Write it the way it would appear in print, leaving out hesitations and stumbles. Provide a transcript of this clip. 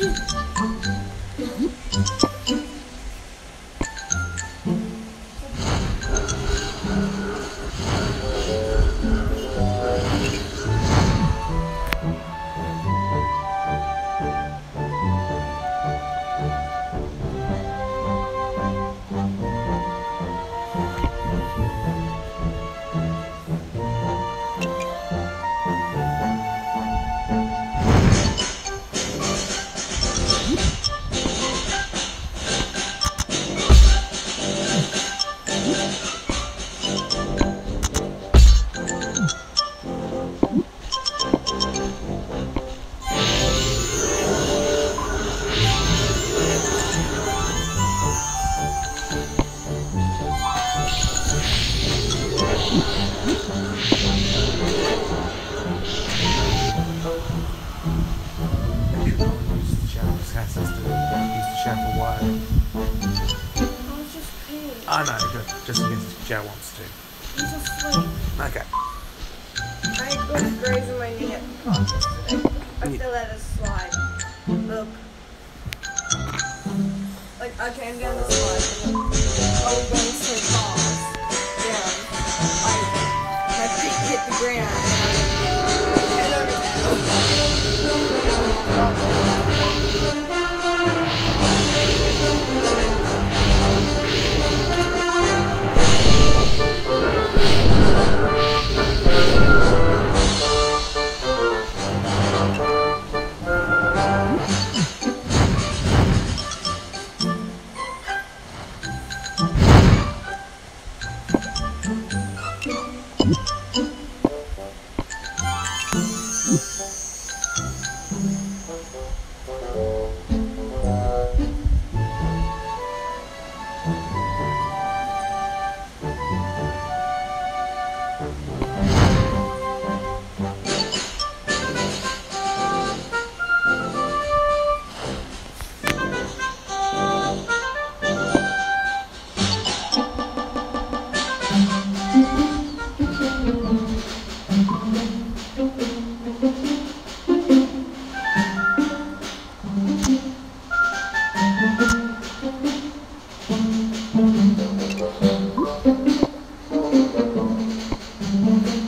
I know, just in case Joe wants to. I'm just like... Okay. I got a bruise on my knee at the park yesterday. I fell out of slide. Look. Like, I came down the slide and I was going so fast down. My feet hit the ground and I was like, oh,